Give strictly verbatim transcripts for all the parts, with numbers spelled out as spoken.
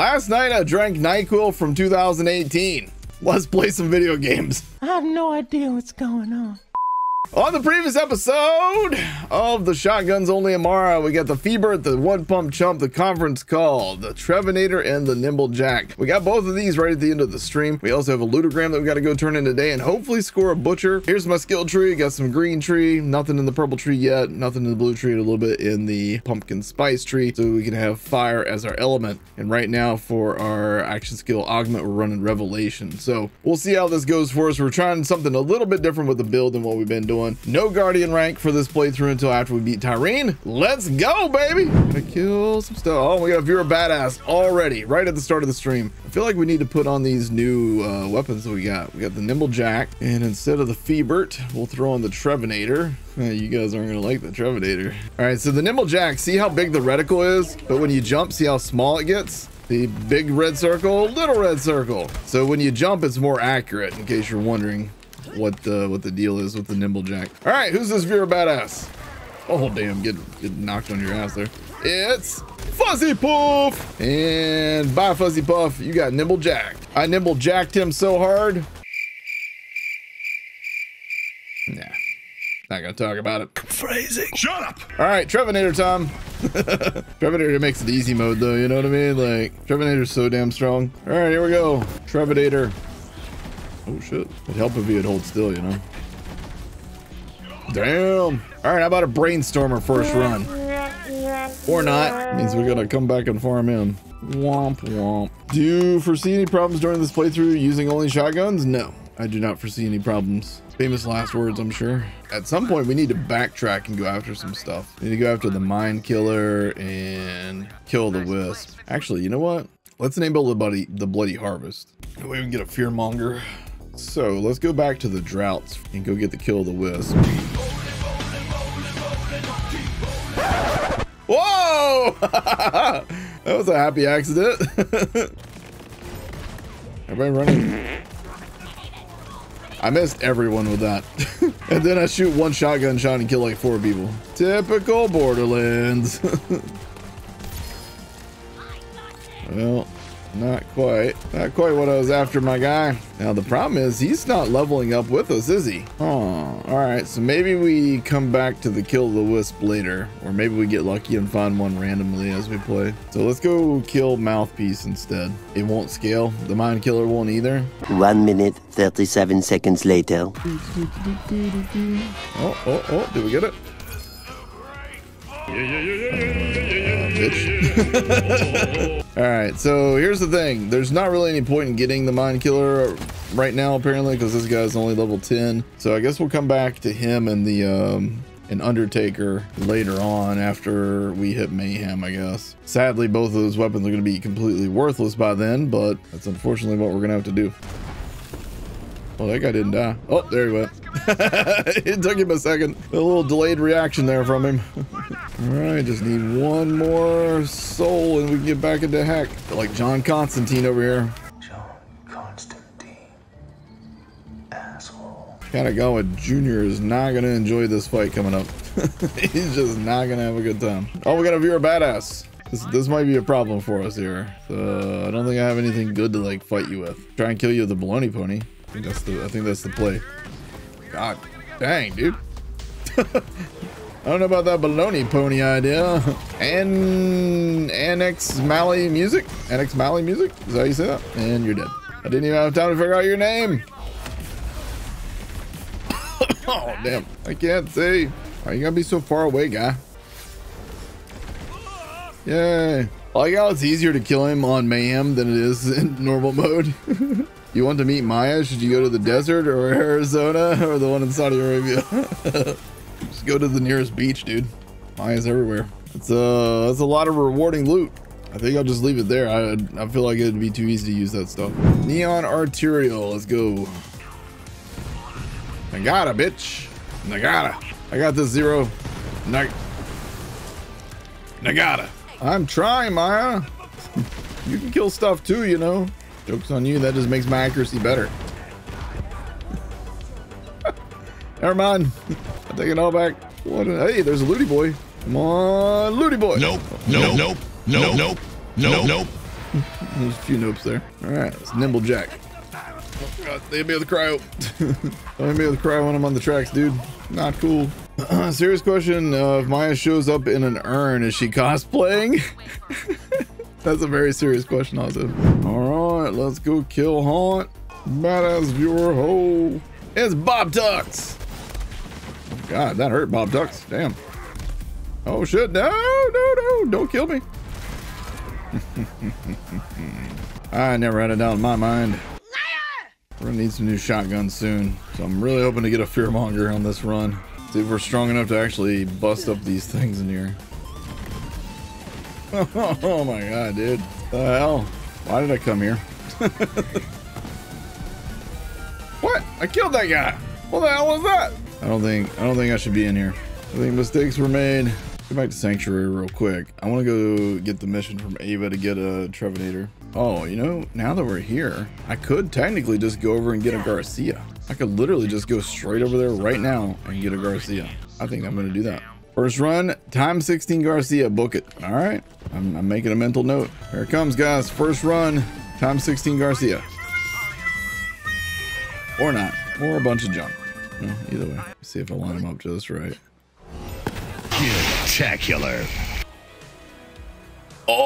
Last night I drank NyQuil from two thousand eighteen. Let's play some video games. I have no idea what's going on. On the previous episode of the Shotguns Only Amara, we got the Feebert, the One Pump Chump, the Conference Call, the Trevonator, and the Nimble Jack. We got both of these right at the end of the stream. We also have a ludogram that we got to go turn in today and hopefully score a butcher. Here's my skill tree. Got some green tree, nothing in the purple tree yet, nothing in the blue tree, and a little bit in the pumpkin spice tree, so we can have fire as our element. And right now for our action skill augment, we're running revelation. So we'll see how this goes for us. We're trying something a little bit different with the build than what we've been doing. No guardian rank for this playthrough until after we beat Tyreen. Let's go, baby. Gonna kill some stuff. Oh my god, if you're a badass already, right at the start of the stream. I feel like we need to put on these new uh, weapons that we got. We got the Nimble Jack, and instead of the Feebert, we'll throw on the Trevonator. You guys aren't gonna like the Trevonator. All right, so the Nimble Jack, see how big the reticle is, but when you jump, see how small it gets? The big red circle, little red circle. So when you jump, it's more accurate, in case you're wondering what the what the deal is with the Nimble Jack. All right, who's this viewer badass? Oh damn, get, get knocked on your ass there. It's Fuzzy Puff, and bye Fuzzy Puff, you got Nimble Jacked. I Nimble Jacked him so hard. Nah, not gonna talk about it. Phrasing. Shut up. All right, Trevonator time. Trevonator makes it easy mode though, you know what I mean? Like Trevonator's so damn strong. All right, here we go, Trevonator. Oh shit, it'd help if you'd hold still, you know? Damn. All right, how about a brainstormer first run? Or not. Means we're gonna come back and farm him. Womp womp. Do you foresee any problems during this playthrough using only shotguns? No, I do not foresee any problems. Famous last words, I'm sure. At some point we need to backtrack and go after some stuff. We need to go after the mind killer and kill the wisp. Actually, you know what? Let's enable the bloody, the bloody harvest. That way we can get a fearmonger. So let's go back to the droughts and go get the kill of the wisp. Whoa! That was a happy accident. Everybody running. I missed everyone with that. And then I shoot one shotgun shot and kill like four people. Typical Borderlands. Well, not quite. Not quite what I was after, my guy. Now, the problem is he's not leveling up with us, is he? Oh, all right. So maybe we come back to the kill the wisp later, or maybe we get lucky and find one randomly as we play. So let's go kill mouthpiece instead. It won't scale. The mind killer won't either. One minute, thirty-seven seconds later. Oh, oh, oh, did we get it? Bitch. All right, so here's the thing. There's not really any point in getting the mind killer right now, apparently, because this guy's only level ten. So I guess we'll come back to him and the um and undertaker later on after we hit mayhem, I guess. Sadly, both of those weapons are going to be completely worthless by then, but that's unfortunately what we're gonna have to do. Well, that guy didn't die. Oh, there he went. It took him a second. A little delayed reaction there from him. All right, just need one more soul and we can get back into heck. Like John Constantine over here. John Constantine. Asshole. Kanagawa Junior is not going to enjoy this fight coming up. He's just not going to have a good time. Oh, we got a viewer badass. This, this might be a problem for us here. So I don't think I have anything good to like fight you with. Try and kill you with the baloney pony. I think that's the, I think that's the play. God dang, dude. I don't know about that baloney pony idea. And Annex Mally music? Annex Mally music? Is that how you say that? And you're dead. I didn't even have time to figure out your name. Oh, damn. I can't see. Why are you gonna be so far away, guy? Yay. I like how it's easier to kill him on mayhem than it is in normal mode. You want to meet Maya? Should you go to the desert or Arizona or the one in Saudi Arabia? Just go to the nearest beach, dude. Maya's everywhere. It's uh, that's a lot of rewarding loot. I think I'll just leave it there. I, I feel like it'd be too easy to use that stuff. Neon Arterial, let's go. Nagata, bitch. Nagata. I got this zero. Nag Nagata. I'm trying, Maya. You can kill stuff too, you know. Joke's on you, that just makes my accuracy better. Never mind. I take it all back. What a, hey, there's a lootie boy. Come on, lootie boy. Nope, nope, nope, nope, nope, nope, nope, nope, nope, There's a few nopes there. All right, it's nimble jack. Oh God, they be able to cryo. They be able to cryo when I'm on the tracks, dude. Not cool. Serious question: uh, if Maya shows up in an urn, is she cosplaying? That's a very serious question, also. All right, let's go kill Haunt. Badass viewer hole. It's Bob Ducks. Oh God, that hurt Bob Ducks. Damn. Oh shit! No, no, no! Don't kill me. I never had it down in my mind. Liar! We're gonna need some new shotguns soon, so I'm really hoping to get a fearmonger on this run. See if we're strong enough to actually bust up these things in here. Oh, oh my God, dude! What the hell? Why did I come here? What? I killed that guy. What the hell was that? I don't think. I don't think I should be in here. I think mistakes were made. Go back to Sanctuary real quick. I want to go get the mission from Ava to get a Trevonator. Oh, you know, now that we're here, I could technically just go over and get a Garcia. I could literally just go straight over there right now and get a Garcia. I think I'm going to do that. First run, time sixteen Garcia, book it. All right. I'm, I'm making a mental note. Here it comes, guys. First run, time sixteen Garcia. Or not. Or a bunch of junk. No, either way. Let's see if I line them up just right. Spectacular. Oh,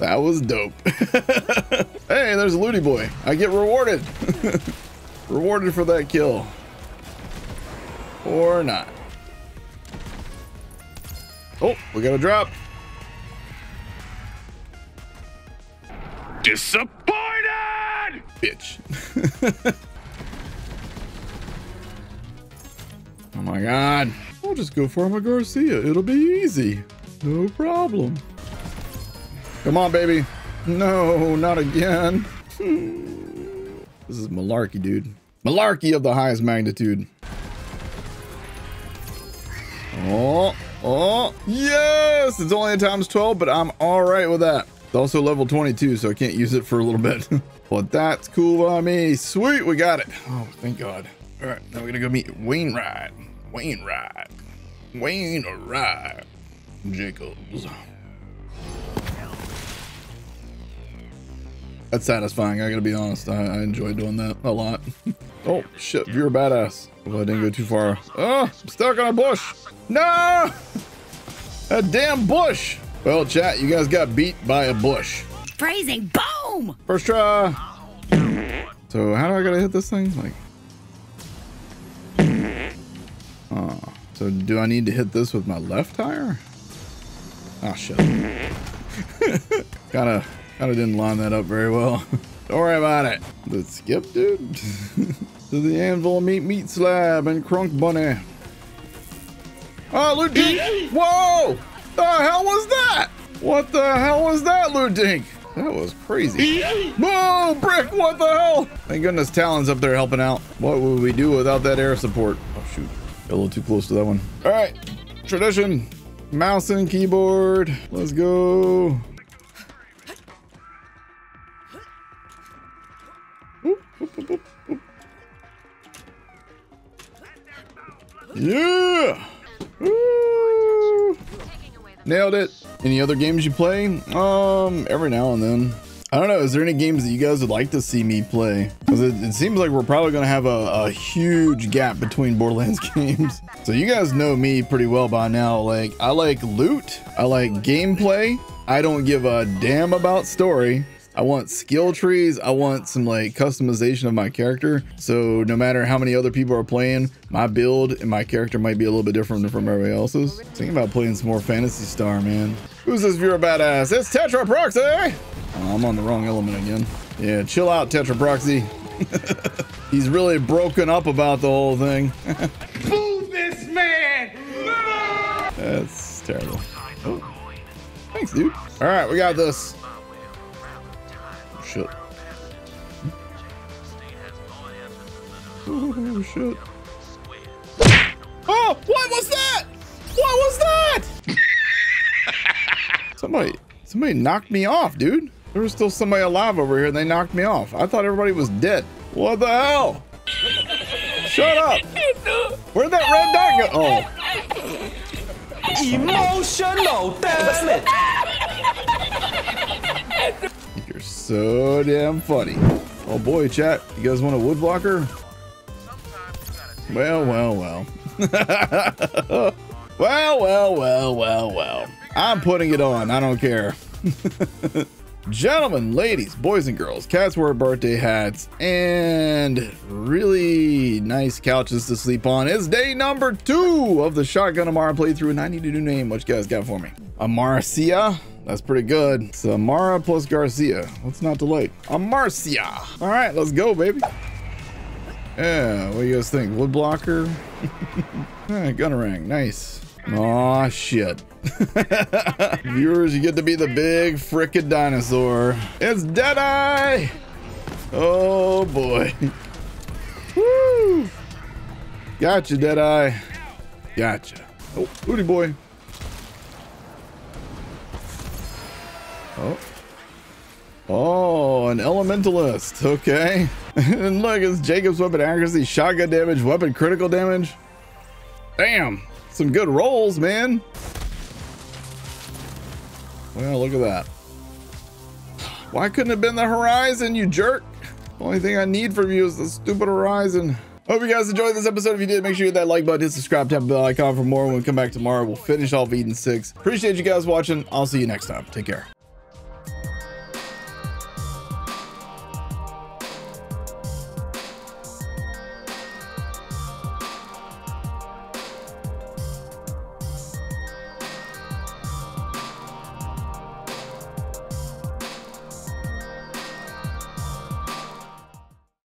that was dope. Hey, there's a lootie boy. I get rewarded. Rewarded for that kill. Or not. Oh, we got a drop. Disappointed! Bitch. Oh my God. I'll just go for my Garcia. It'll be easy. No problem. Come on, baby. No, not again. This is malarkey, dude. Malarkey of the highest magnitude. Oh, oh, yes. It's only a times twelve, but I'm all right with that. It's also level twenty-two, so I can't use it for a little bit. But that's cool by me. Sweet, we got it. Oh, thank God. All right, now we're gonna go meet Wainwright. Wainwright. Wainwright. Jacobs. That's satisfying, I gotta be honest. I, I enjoy doing that a lot. Oh, shit, you're a badass. Well, I didn't go too far. Oh, I'm stuck on a bush. No! A damn bush. Well, chat, you guys got beat by a bush. Phrasing, boom! First try. So how do I gotta hit this thing? Like, oh, so do I need to hit this with my left tire? Oh, shit. Kinda, kinda didn't line that up very well. Don't worry about it. The skip, dude? To the anvil, meat, meat slab, and crunk bunny. Oh, loot dink! Whoa! The hell was that? What the hell was that, loot dink? That was crazy. Whoa, brick, what the hell? Thank goodness Talon's up there helping out. What would we do without that air support? Oh, shoot. A little too close to that one. All right, tradition, mouse and keyboard. Let's go. Oop, oop, oop, oop. Yeah. Woo. Nailed it. Any other games you play? Um, every now and then. I don't know. Is there any games that you guys would like to see me play? Because it, it seems like we're probably going to have a, a huge gap between Borderlands games. So you guys know me pretty well by now. Like, I like loot. I like gameplay. I don't give a damn about story. I want skill trees. I want some like customization of my character. So no matter how many other people are playing, my build and my character might be a little bit different from everybody else's. Thinking about playing some more Phantasy Star, man. Who's this viewer badass? It's Tetra Proxy. Oh, I'm on the wrong element again. Yeah, chill out, Tetra Proxy. He's really broken up about the whole thing. Boo this man! No! That's terrible. Oh. Thanks, dude. All right, we got this. Shit. Oh, shit. Oh, what was that? What was that? Somebody, somebody knocked me off, dude. There was still somebody alive over here and they knocked me off. I thought everybody was dead. What the hell? Shut up. Where'd that red dot go? Oh. emotional, damn it! You're so damn funny. Oh boy, chat, you guys want a wood blocker? Well, well, well. Well, well, well, well, well. I'm putting it on. I don't care. Gentlemen, ladies, boys and girls, cats wear birthday hats and really nice couches to sleep on. It's day number two of the Shotgun Amara playthrough, and I need a new name. What you guys got for me? Amarcia? That's pretty good. It's Amara plus Garcia. What's not to like? Amarcia. All right, let's go, baby. Yeah, what do you guys think? Wood blocker? Yeah, Gunnerang, nice. Aw, shit. Viewers, you get to be the big frickin' dinosaur. It's Deadeye! Oh, boy. Woo! Gotcha, Deadeye. Gotcha. Oh, lootie boy. Oh. Oh, an elementalist. Okay. And look, it's Jacob's weapon accuracy, shotgun damage, weapon critical damage. Damn. Some good rolls, man. Well, look at that. Why couldn't it have been the horizon, you jerk? The only thing I need from you is the stupid horizon. Hope you guys enjoyed this episode. If you did, make sure you hit that like button, hit subscribe, tap the bell icon for more. When we come back tomorrow, we'll finish off Eden six. Appreciate you guys watching. I'll see you next time. Take care.